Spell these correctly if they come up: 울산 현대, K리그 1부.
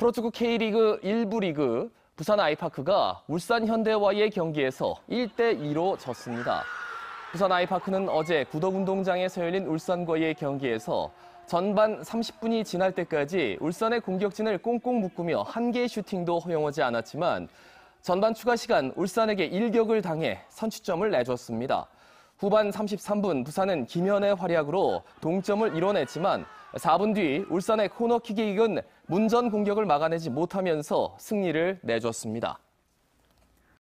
프로축구 K리그 1부 리그 부산 아이파크가 울산 현대와의 경기에서 1대2로 졌습니다. 부산 아이파크는 어제 구덕운동장에서 열린 울산과의 경기에서 전반 30분이 지날 때까지 울산의 공격진을 꽁꽁 묶으며 한 개의 슈팅도 허용하지 않았지만 전반 추가 시간 울산에게 1격을 당해 선취점을 내줬습니다. 후반 33분 부산은 김현의 활약으로 동점을 이뤄냈지만 4분 뒤 울산의 코너킥에 이은 문전 공격을 막아내지 못하면서 승리를 내줬습니다.